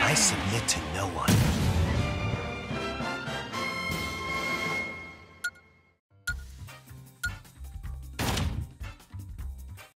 I submit to no one.